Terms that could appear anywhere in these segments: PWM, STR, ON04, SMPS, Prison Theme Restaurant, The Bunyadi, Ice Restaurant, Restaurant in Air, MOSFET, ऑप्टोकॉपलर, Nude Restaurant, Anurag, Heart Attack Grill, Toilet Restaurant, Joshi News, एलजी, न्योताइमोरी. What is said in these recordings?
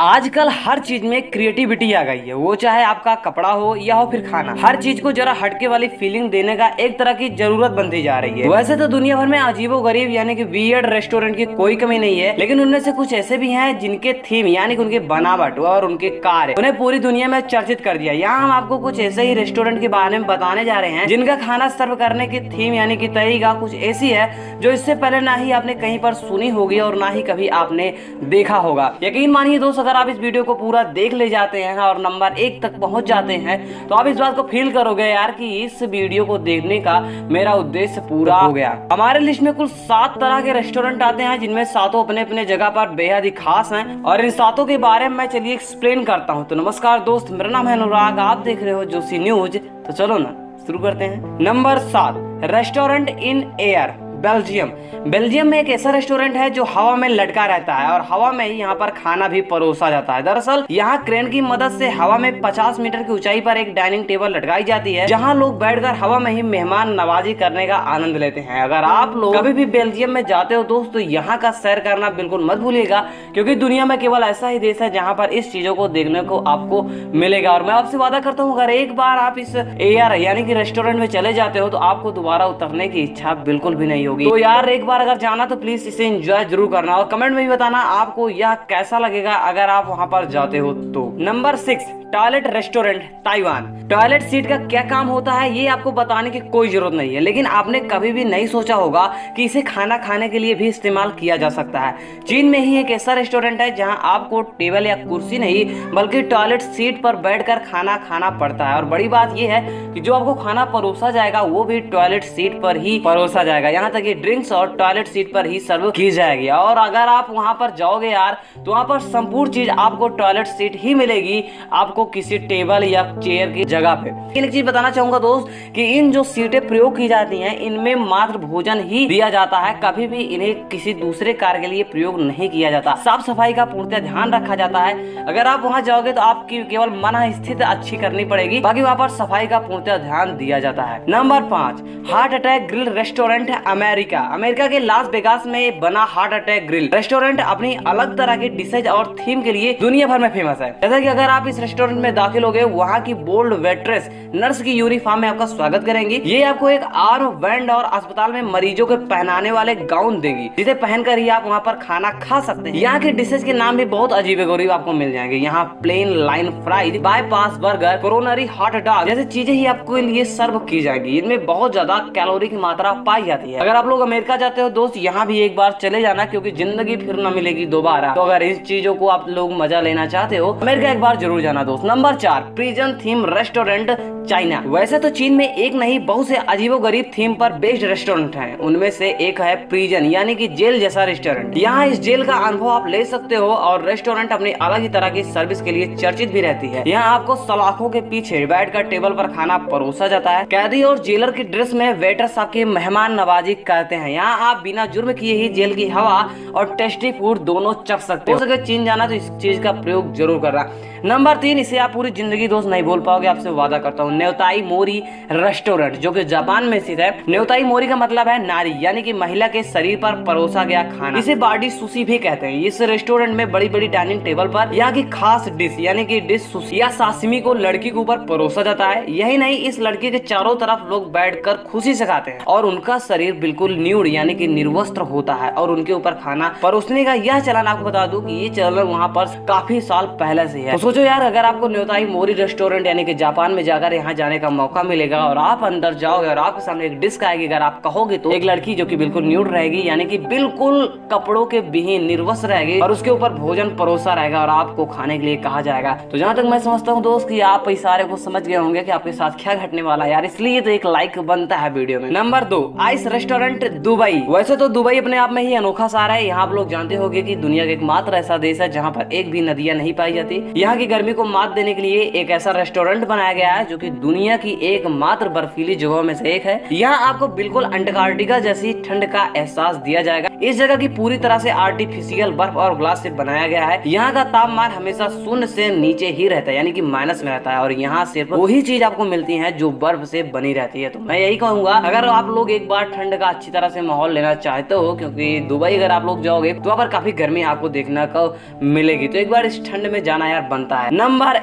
आजकल हर चीज में क्रिएटिविटी आ गई है, वो चाहे आपका कपड़ा हो या हो फिर खाना। हर चीज को जरा हटके वाली फीलिंग देने का एक तरह की जरूरत बनती जा रही है। वैसे तो दुनिया भर में अजीबो गरीब यानी कि वियर्ड रेस्टोरेंट की कोई कमी नहीं है, लेकिन उनमें से कुछ ऐसे भी हैं जिनके थीम यानी कि उनकी बनावट और उनके कार्य उन्हें पूरी दुनिया में चर्चित कर दिया। यहाँ हम आपको कुछ ऐसे ही रेस्टोरेंट के बारे में बताने जा रहे हैं जिनका खाना सर्व करने की थीम यानी कि तरीका कुछ ऐसी है जो इससे पहले ना ही आपने कहीं पर सुनी होगी और ना ही कभी आपने देखा होगा। यकीन मानिए दोस्त, अगर आप इस वीडियो को पूरा देख ले जाते हैं और नंबर 1 तक पहुंच जाते हैं तो आप इस बात को फील करोगे यार कि इस वीडियो को देखने का मेरा उद्देश्य पूरा हो गया। हमारे लिस्ट में कुल 7 तरह के रेस्टोरेंट आते हैं जिनमें सातों अपने अपने जगह पर बेहद ही खास हैं और इन सातों के बारे में चलिए एक्सप्लेन करता हूँ। तो नमस्कार दोस्त, मेरा नाम है अनुराग, आप देख रहे हो जोशी न्यूज। तो चलो ना शुरू करते हैं। Number 7, restaurant in air, Belgium. Belgium में एक ऐसा रेस्टोरेंट है जो हवा में लटका रहता है और हवा में ही यहाँ पर खाना भी परोसा जाता है। दरअसल यहाँ क्रेन की मदद से हवा में 50 मीटर की ऊंचाई पर एक डाइनिंग टेबल लटकाई जाती है जहाँ लोग बैठकर हवा में ही मेहमान नवाजी करने का आनंद लेते हैं। अगर आप लोग कभी भी बेल्जियम में जाते हो दोस्त तो यहाँ का सैर करना बिल्कुल मत भूलिएगा, क्योंकि दुनिया में केवल ऐसा ही देश है जहाँ पर इस चीजों को देखने को आपको मिलेगा। और मैं आपसे वादा करता हूँ अगर एक बार आप इस एयर यानी कि रेस्टोरेंट में चले जाते हो तो आपको दोबारा उतरने की इच्छा बिल्कुल भी नहीं। तो यार एक बार अगर जाना तो प्लीज इसे एंजॉय जरूर करना और कमेंट में भी बताना आपको यह कैसा लगेगा अगर आप वहां पर जाते हो तो। Number 6, toilet restaurant, Taiwan. Toilet seat का क्या काम होता है ये आपको बताने की कोई जरूरत नहीं है, लेकिन आपने कभी भी नहीं सोचा होगा कि इसे खाना खाने के लिए भी इस्तेमाल किया जा सकता है। चीन में ही एक ऐसा रेस्टोरेंट है जहां आपको टेबल या कुर्सी नहीं बल्कि टॉयलेट सीट पर बैठकर खाना खाना पड़ता है और बड़ी बात यह है कि जो आपको खाना परोसा जाएगा वो भी टॉयलेट सीट पर ही परोसा जाएगा, यहाँ तक कि ड्रिंक्स और टॉयलेट सीट पर ही सर्व की जाएगी। और अगर आप वहाँ पर जाओगे यार तो वहाँ पर संपूर्ण चीज आपको टॉयलेट सीट ही मिलेगी, आपको किसी टेबल या चेयर की जगह पे। एक चीज बताना चाहूंगा दोस्त कि इन जो सीटें प्रयोग की जाती हैं इनमें मात्र भोजन ही दिया जाता है, कभी भी इन्हें किसी दूसरे कार्य के लिए प्रयोग नहीं किया जाता। साफ सफाई का पूर्णतः ध्यान रखा जाता है। अगर आप वहां जाओगे तो आपकी केवल मन स्थिति अच्छी करनी पड़ेगी, बाकी वहां पर सफाई का पूर्णतः ध्यान दिया जाता है। Number 5, heart attack grill restaurant, America. America के लास वेगास में बना हार्ट अटैक ग्रिल रेस्टोरेंट अपनी अलग तरह की डिशेज और थीम के लिए दुनिया भर में फेमस है। जैसा कि अगर आप इस रेस्टोरेंट में दाखिल हो गए वहाँ की बोल्ड वेट्रेस नर्स की यूनिफॉर्म में आपका स्वागत करेंगी। ये आपको एक आर्म बैंड और अस्पताल में मरीजों के पहनाने वाले गाउन देगी जिसे पहनकर ही आप वहाँ पर खाना खा सकते हैं। यहाँ के डिशेज के नाम भी बहुत अजीबोगरीब आपको मिल जाएंगे। यहाँ plain line fries, bypass burger, coronary hot dog जैसी चीजें ही आपको लिए सर्व की जाएगी। इनमें बहुत ज्यादा कैलोरी की मात्रा पाई जाती है। अगर आप लोग अमेरिका जाते हो दोस्त यहाँ भी एक बार चले जाना, क्योंकि जिंदगी फिर न मिलेगी दोबारा। तो अगर इन चीजों को आप लोग मजा लेना चाहते हो अमेरिका एक बार जरूर जाना दोस्त। Number 4, prison theme restaurant, China. वैसे तो चीन में एक नहीं बहुत से अजीबोगरीब थीम पर बेस्ड रेस्टोरेंट हैं। उनमें से एक है प्रिजन यानी कि जेल जैसा रेस्टोरेंट। यहाँ इस जेल का अनुभव आप ले सकते हो और रेस्टोरेंट अपनी अलग ही तरह की सर्विस के लिए चर्चित भी रहती है। यहाँ आपको सलाखों के पीछे बैठकर टेबल पर खाना परोसा जाता है। कैदी और जेलर की ड्रेस में वेटर्स आपकी मेहमान नवाजी करते हैं। यहाँ आप बिना जुर्म किए ही जेल की हवा और टेस्टी फूड दोनों चख सकते हो। अगर चीन जाना तो इस चीज का प्रयोग जरूर करना। नंबर 3, इसे आप पूरी जिंदगी दोस्त नहीं बोल पाओगे, आपसे वादा करता हूँ, न्योताइमोरी रेस्टोरेंट जो कि जापान में स्थित है। न्योताइमोरी का मतलब है नारी यानी कि महिला के शरीर पर परोसा गया खाना, इसे बाडी सुशी भी कहते हैं। इस रेस्टोरेंट में बड़ी बड़ी डाइनिंग टेबल पर यहाँ की खास डिश यानी कि डिश सुशी या साशिमी को लड़की के ऊपर परोसा जाता है। यही नहीं, इस लड़की के चारों तरफ लोग बैठकर खुशी से खाते हैं और उनका शरीर बिल्कुल न्यूड यानी कि निर्वस्त्र होता है और उनके ऊपर खाना परोसने का यह चलन आपको बता दूं कि ये चलन वहाँ पर काफी साल पहले से है। सोचो यार अगर आपको न्योताइमोरी रेस्टोरेंट यानी कि जापान में जाकर यहाँ जाने का मौका मिलेगा और आप अंदर जाओगे और आपके सामने एक डिस्क आएगी, अगर आप कहोगे तो एक लड़की जो कि बिल्कुल न्यूड रहेगी यानी कि बिल्कुल कपड़ों के विहीन निर्वस्त्र रहेगी और उसके ऊपर भोजन परोसा रहेगा और आपको खाने के लिए कहा जाएगा। तो जहाँ तक मैं समझता हूँ दोस्त कि आप इशारे को समझ गए होंगे कि आपके साथ क्या घटने वाला है यार, इसलिए तो एक लाइक बनता है वीडियो में। Number 2, ice restaurant, Dubai. वैसे तो दुबई अपने आप में ही अनोखा सारा है। यहाँ आप लोग जानते होंगे कि दुनिया का एकमात्र ऐसा देश है जहाँ पर एक भी नदियाँ नहीं पाई जाती। यहाँ की गर्मी को मात देने के लिए एक ऐसा रेस्टोरेंट बनाया गया है जो कि दुनिया की एकमात्र बर्फीली जगहों में से एक है। यहाँ आपको बिल्कुल अंटार्कटिका जैसी ठंड का एहसास दिया जाएगा। इस जगह की पूरी तरह से आर्टिफिशियल बर्फ और ग्लास से बनाया गया है। यहाँ का तापमान हमेशा शून्य से नीचे ही रहता है, यानी कि माइनस में रहता है, और यहाँ सिर्फ वही चीज आपको मिलती है जो बर्फ से बनी रहती है। तो मैं यही कहूंगा अगर आप लोग एक बार ठंड का अच्छी तरह से माहौल लेना चाहते हो, क्योंकि दुबई अगर आप लोग जाओगे तो वहाँ पर काफी गर्मी आपको देखने को मिलेगी, तो एक बार इस ठंड में जाना यार बनता है। नंबर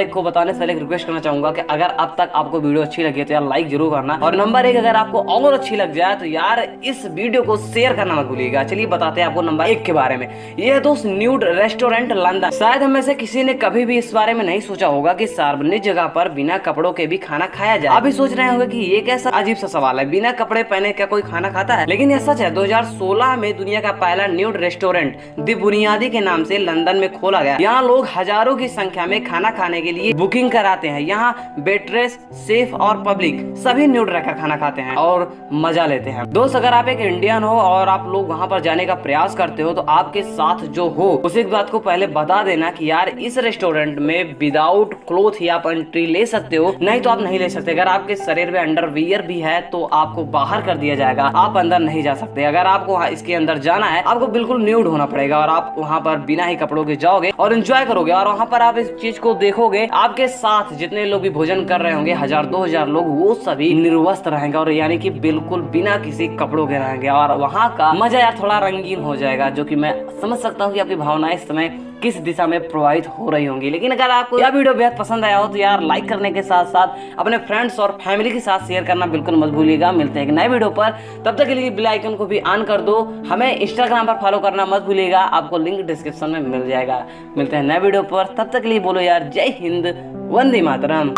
एक को बताने से पहले रिक्वेस्ट करना चाहूंगा कि अगर अब तक आपको वीडियो अच्छी लगी है तो यार लाइक जरूर करना, और नंबर एक अगर आपको और अच्छी लग जाए तो यार इस वीडियो को शेयर करना मत भूलिएगा। चलिए बताते हैं आपको नंबर एक के बारे में। यह दोस्त न्यूड रेस्टोरेंट लंदन। शायद हमें से किसी ने कभी भी इस बारे में नहीं सोचा होगा कि सार्वजनिक जगह पर बिना कपड़ों के भी खाना खाया जाए। अभी सोच रहे होंगे कि ये कैसा अजीब सा सवाल है, बिना कपड़े पहने क्या कोई खाना खाता है? लेकिन यह सच है। 2016 में दुनिया का पहला न्यूड रेस्टोरेंट द बुनियादी के नाम से लंदन में खोला गया। यहाँ लोग हजारों की संख्या में खाना खाने के लिए बुकिंग कराते हैं। यहाँ वेट्रेस, सेफ और पब्लिक सभी न्यूड रखा खाना खाते हैं और मजा लेते हैं। दोस्त अगर आप एक इंडियन हो और आप लोग वहाँ पर जाने का प्रयास करते हो तो आपके साथ जो हो उस एक बात को पहले बता देना कि यार इस रेस्टोरेंट में विदाउट क्लोथ ही आप एंट्री ले सकते हो, नहीं तो आप नहीं ले सकते। अगर आपके शरीर में अंडरवियर भी है तो आपको बाहर कर दिया जाएगा, आप अंदर नहीं जा सकते। अगर आपको इसके अंदर जाना है आपको बिल्कुल न्यूड होना पड़ेगा, और आप वहाँ पर बिना ही कपड़ों के जाओगे और एंजॉय करोगे, और वहाँ पर आप इस चीज को देखोगे। आपके साथ जितने लोग भी भोजन कर रहे होंगे, 1000-2000 लोग, वो सभी निर्वस्त्र रहेंगे और यानी कि बिल्कुल बिना किसी कपड़ों के रहेंगे, और वहाँ का मजा यार थोड़ा रंगीन हो जाएगा। जो कि मैं समझ सकता हूँ कि आपकी भावनाएं इस समय किस दिशा में प्रभावित हो रही होंगी। लेकिन अगर आपको यह वीडियो बेहद पसंद आया हो तो यार लाइक करने के साथ साथ अपने फ्रेंड्स और फैमिली के साथ शेयर करना बिल्कुल मत भूलिएगा। मिलते हैं एक नए वीडियो पर, तब तक के लिए बेल आइकन को भी ऑन कर दो। हमें इंस्टाग्राम पर फॉलो करना मत भूलिएगा, आपको लिंक डिस्क्रिप्शन में मिल जाएगा। मिलते हैं नए वीडियो पर, तब तक के लिए बोलो यार जय हिंद, वंदे मातरम।